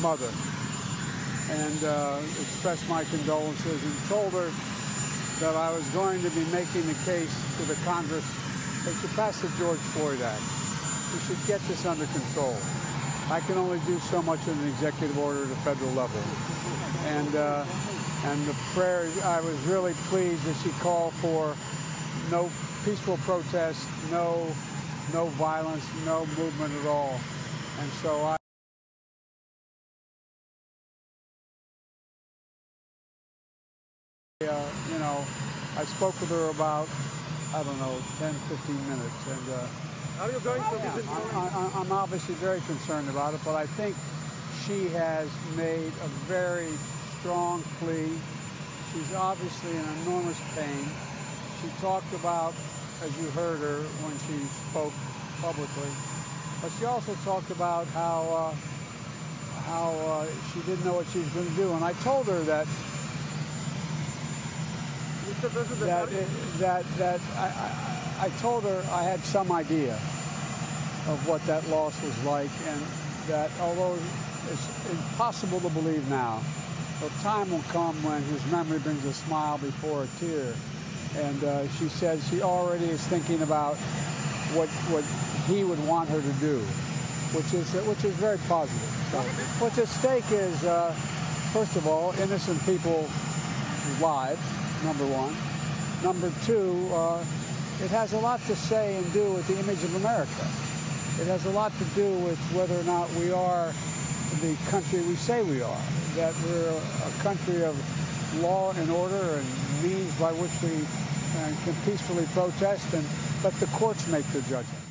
mother, and expressed my condolences and told her that I was going to be making the case to the Congress that should pass the George Floyd Act. We should get this under control. I can only do so much in an executive order at the federal level. And the prayer, I was really pleased that she called for no peaceful protest, no violence, no movement at all. And so I you know, I spoke with her about, I don't know, 10, 15 minutes, and how are you going from this? I'm obviously very concerned about it, but I think she has made a very strong plea. She's obviously in enormous pain. She talked about, as you heard her when she spoke publicly, but she also talked about how she didn't know what she was going to do, and I told her that I told her I had some idea of what that loss was like, and that although it's impossible to believe now, the time will come when his memory brings a smile before a tear. And she says she already is thinking about what he would want her to do, which is very positive. So, what's at stake is, first of all, innocent people's lives, number one. Number two, it has a lot to say and do with the image of America. It has a lot to do with whether or not we are the country we say we are, that we're a country of law and order and means by which we can peacefully protest and let the courts make their judgment.